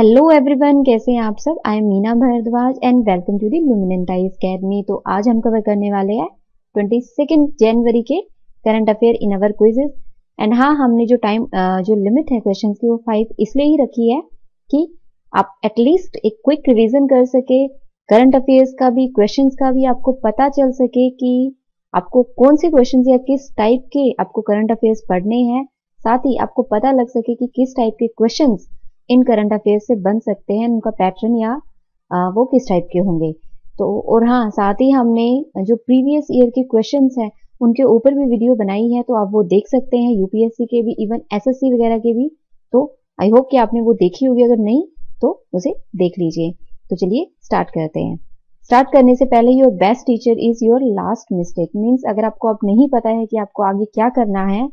Hello everyone, कैसे हैं आप सब। I am Meena Bhardwaj and welcome to the लुमिनेंटाइज academy. तो आज हम कवर करने वाले हैं 22 जनवरी के current affair in our quizzes. And हाँ, हमने जो टाइम जो लिमिट है क्वेश्चंस की वो 5 इसलिए ही रखी है कि आप एटलीस्ट एक क्विक रिवीजन कर सके, करंट अफेयर्स का भी, क्वेश्चंस का भी आपको पता चल सके कि आपको कौन से क्वेश्चंस या किस टाइप के आपको करंट अफेयर्स पढ़ने हैं। साथ ही आपको पता लग सके कि किस टाइप के क्वेश्चंस इन करंट अफेयर्स से बन सकते हैं, उनका पैटर्न या वो किस टाइप के होंगे। तो और हाँ, साथ ही हमने जो प्रीवियस ईयर के क्वेश्चंस हैं उनके ऊपर भी वीडियो बनाई है, तो आप वो देख सकते हैं, यूपीएससी के भी, इवन एसएससी वगैरह के भी। तो आई होप कि आपने वो देखी होगी, अगर नहीं तो उसे देख लीजिए। तो चलिए स्टार्ट करते हैं। स्टार्ट करने से पहले, your best teacher is your last mistake. Means अगर आपको अब नहीं पता है कि आपको आगे क्या करना है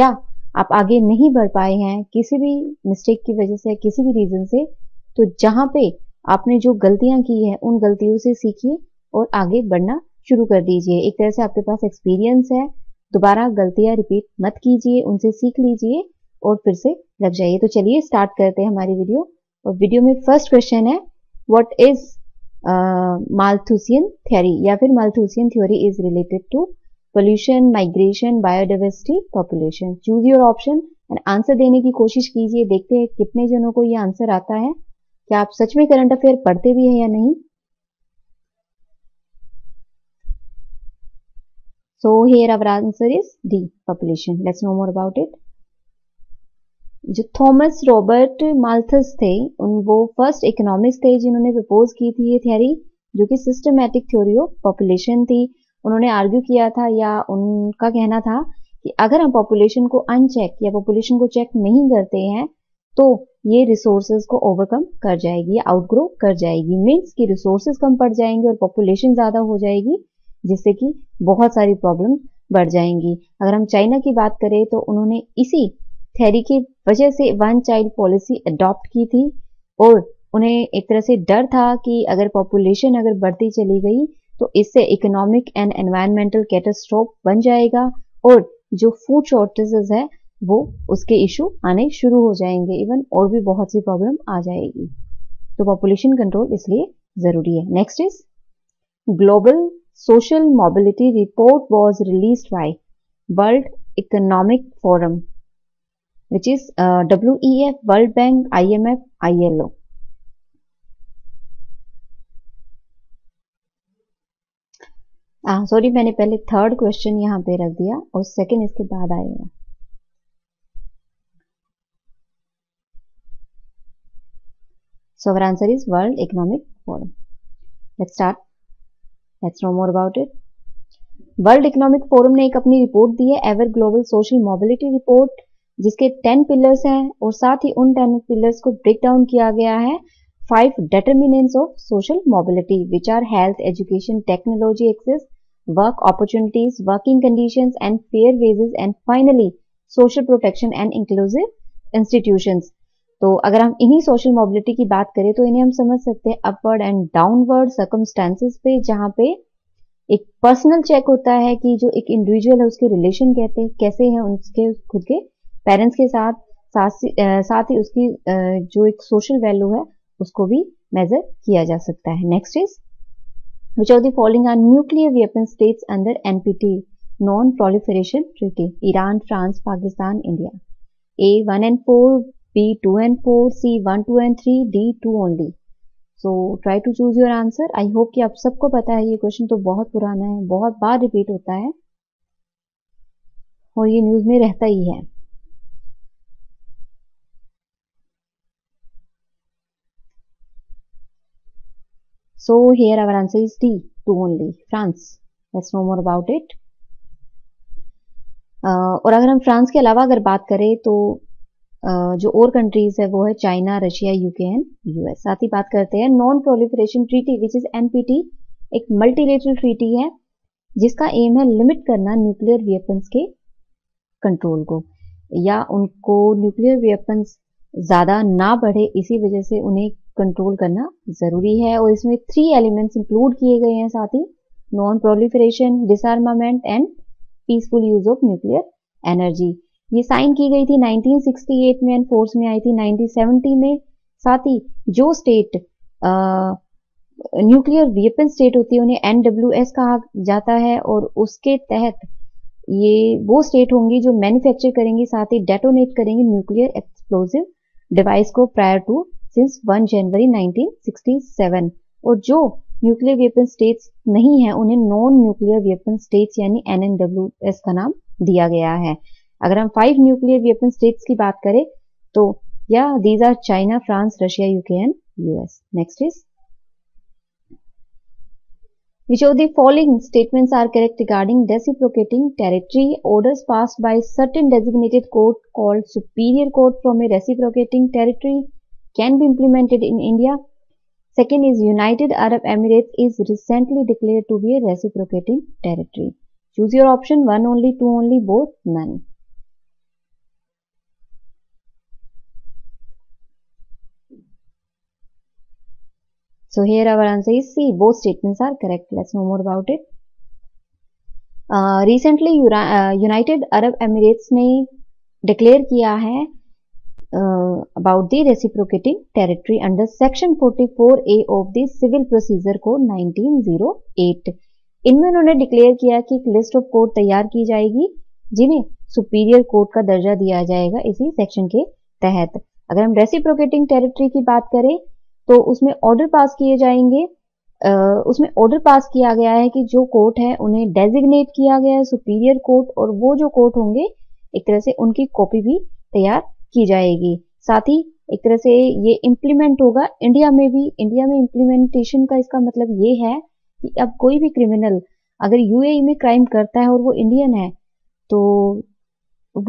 या आप आगे नहीं बढ़ पाए हैं किसी भी मिस्टेक की वजह से, किसी भी रीजन से, तो जहाँ पे आपने जो गलतियाँ की हैं उन गलतियों से सीखिए और आगे बढ़ना शुरू कर दीजिए। एक तरह से आपके पास एक्सपीरियंस है, दोबारा गलतियाँ रिपीट मत कीजिए, उनसे सीख लीजिए और फिर से लग जाइए। तो चलिए स्टार्ट करते हैं हमारी वीडियो। और वीडियो में फर्स्ट क्वेश्चन है, व्हाट इज माल्थुसियन थ्योरी या फिर Malthusian theory is related to pollution, migration, biodiversity, population. Choose your option and answer देने की कोशिश कीजिए। देखते हैं कितने जनों को ये आंसर आता है, क्या आप सच में करंट अफेयर पढ़ते भी हैं या नहीं। So here our answer is D, population. Let's know more about it. जो थॉमस रॉबर्ट माल्थस थे वो फर्स्ट इकोनॉमिस्ट थे जिन्होंने प्रपोज की थी ये थ्योरी, जो कि सिस्टमैटिक थ्योरी ऑफ पॉपुलेशन थी। उन्होंने आर्ग्यू किया था या उनका कहना था कि अगर हम पॉपुलेशन को अनचेक या पॉपुलेशन को चेक नहीं करते हैं तो ये रिसोर्सेज को ओवरकम कर जाएगी, आउटग्रो कर जाएगी। मीन्स कि रिसोर्सेज कम पड़ जाएंगे और पॉपुलेशन ज़्यादा हो जाएगी, जिससे कि बहुत सारी प्रॉब्लम बढ़ जाएंगी। अगर हम चाइना की बात करें तो उन्होंने इसी थ्योरी की वजह से वन चाइल्ड पॉलिसी अडॉप्ट की थी और उन्हें एक तरह से डर था कि अगर पॉपुलेशन बढ़ती चली गई तो इससे इकोनॉमिक एंड एनवायरमेंटल कैटास्ट्रोफ बन जाएगा और जो फूड शॉर्टेजेस है वो उसके इशू आने शुरू हो जाएंगे, इवन और भी बहुत सी प्रॉब्लम आ जाएगी। तो पॉपुलेशन कंट्रोल इसलिए जरूरी है। Next is global social mobility report was released by World Economic Forum which is WEF, World Bank, IMF, ILO। Sorry, मैंने पहले थर्ड क्वेश्चन यहाँ पे रख दिया और सेकंड इसके बाद आएगा। So our answer is World Economic Forum. Let's start, let's know more about it. World Economic Forum ने एक अपनी रिपोर्ट दी है, ever global social mobility report, जिसके 10 पिलर्स हैं और साथ ही उन 10 पिलर्स को ब्रेक डाउन किया गया है। 5 determinants of social mobility, which are health, education, technology access, work opportunities, working conditions and fair wages, and finally social protection and inclusive institutions. तो अगर हम इन्हीं सोशल मोबिलिटी की बात करें तो इन्हें हम समझ सकते हैं अपवर्ड एंड डाउनवर्ड सर्कमस्टांसेस पे, जहाँ पे एक पर्सनल चेक होता है कि जो एक इंडिविजुअल है उसके रिलेशन कैसे है उसके खुद के पेरेंट्स के साथ, साथ ही उसकी जो एक सोशल वैल्यू है उसको भी मेजर किया जा सकता है। Next is which of the following are nuclear weapon states under NPT, non proliferation treaty. Iran, France, Pakistan, India. A 1 and 4, B 2 and 4, C 1, 2 and 3, D 2 only। So try to choose your answer. I hope कि आप सबको पता है ये question तो बहुत पुराना है, बहुत बार रिपीट होता है और ये न्यूज में रहता ही है। So here our answer is D, 2 only, France. Let's know more about it. और अगर हम फ्रांस के अलावा अगर बात करें तो जो और कंट्रीज है वो है China, Russia, UK and US। साथ ही बात करते हैं non proliferation treaty which is NPT, एक मल्टीलेटरल ट्रीटी है जिसका एम है लिमिट करना न्यूक्लियर वेपन्स के कंट्रोल को, या उनको न्यूक्लियर वेपन्स ज़्यादा ना बढ़े इसी वजह से उन्हें कंट्रोल करना जरूरी है। और इसमें 3 एलिमेंट्स इंक्लूड किए गए हैं, साथ ही non proliferation, disarmament and peaceful use of nuclear energy. ये साइन की गई थी 1968 में एंड फोर्स में आई थी 1970 में। साथ ही जो स्टेट न्यूक्लियर वेपन स्टेट होती है उन्हें NWS कहा जाता है, और उसके तहत ये वो स्टेट होंगी जो मैन्युफैक्चर करेंगी साथ ही डेटोनेट करेंगी न्यूक्लियर एक्सप्लोजिव डिवाइस को प्रायर टू सिंस 1 जनवरी 1967। और जो न्यूक्लियर वेपन स्टेट्स नहीं है उन्हें नॉन न्यूक्लियर वेपन स्टेट्स यानी NNWS का नाम दिया गया है। अगर हम 5 न्यूक्लियर वेपन स्टेट्स की बात करें तो या these are China, France, Russia, UK and US। Next is which of the following statements are correct regarding reciprocating territory? Orders passed by certain designated court called superior court from a reciprocating territory can be implemented in India. Second is United Arab Emirates is recently declared to be a reciprocating territory. Choose your option: 1 only, 2 only, both, none. So here our answer is C. Both statements are correct. Let's know more about it. Recently United Arab Emirates ने declare किया है about the reciprocating territory under section 44A of the Civil Procedure Code 1908. इनमें उन्होंने declare किया कि एक list of court तैयार की जाएगी जिन्हें superior court का दर्जा दिया जाएगा इसी section के तहत। अगर हम reciprocating territory की बात करें तो उसमें ऑर्डर पास किए जाएंगे, उसमें ऑर्डर पास किया गया है कि जो कोर्ट है उन्हें डेजिग्नेट किया गया है सुपीरियर कोर्ट, और वो जो कोर्ट होंगे एक तरह से उनकी कॉपी भी तैयार की जाएगी। साथ ही एक तरह से ये इम्प्लीमेंट होगा इंडिया में भी। इंडिया में इम्प्लीमेंटेशन का इसका मतलब ये है कि अब कोई भी क्रिमिनल अगर UAE में क्राइम करता है और वो इंडियन है तो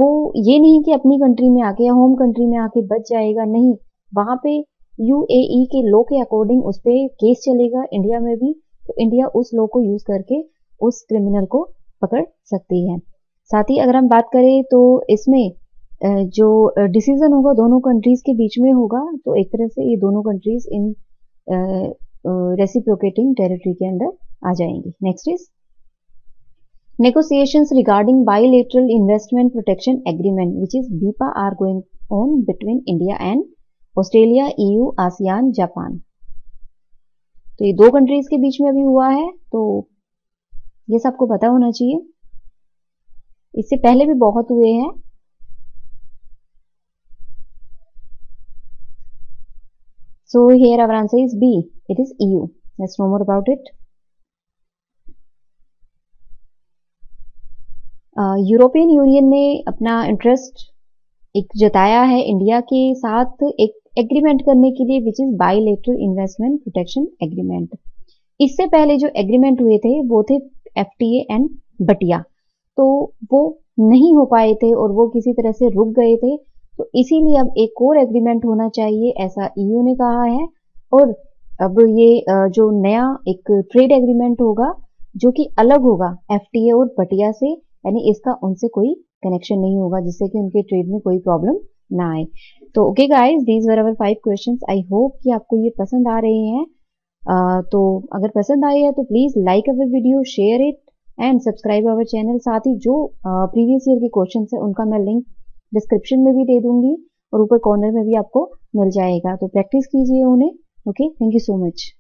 वो ये नहीं कि अपनी कंट्री में आके या होम कंट्री में आके बच जाएगा, नहीं, वहां पे UAE के लॉ के अकॉर्डिंग उस पे केस चलेगा इंडिया में भी, तो इंडिया उस लॉ को यूज करके उस क्रिमिनल को पकड़ सकती है। साथ ही अगर हम बात करें तो इसमें जो डिसीजन होगा दोनों कंट्रीज के बीच में होगा, तो एक तरह से ये दोनों कंट्रीज इन रेसिप्रोकेटिंग टेरिटरी के अंदर आ जाएंगी। Next is negotiations regarding bilateral investment protection agreement which is BIPA are going on between India and Australia, EU, ASEAN, Japan. तो ये दो कंट्रीज के बीच में अभी हुआ है, तो ये सबको पता होना चाहिए। इससे पहले भी बहुत हुए हैं। So here our answer is B, it is EU। Let's know more about it. European Union ने अपना इंटरेस्ट एक जताया है इंडिया के साथ एक एग्रीमेंट करने के लिए which is bilateral investment protection agreement. इससे पहले जो एग्रीमेंट हुए थे वो थे FTA एंड बटिया, तो वो नहीं हो पाए थे और वो किसी तरह से रुक गए थे, तो इसीलिए अब एक और एग्रीमेंट होना चाहिए ऐसा EU ने कहा है। और अब ये जो नया एक ट्रेड एग्रीमेंट होगा जो कि अलग होगा FTA और बटिया से, यानी इसका उनसे कोई कनेक्शन नहीं होगा जिससे कि उनके ट्रेड में कोई प्रॉब्लम ना आए। तो okay guys, these were our 5 questions. I hope कि आपको ये पसंद आ रहे हैं। तो अगर पसंद आए हैं तो please like our video, share it and subscribe our channel. साथ ही जो प्रीवियस ईयर के क्वेश्चन है उनका मैं लिंक डिस्क्रिप्शन में भी दे दूंगी और ऊपर कॉर्नर में भी आपको मिल जाएगा, तो प्रैक्टिस कीजिए उन्हें। Okay, thank you so much.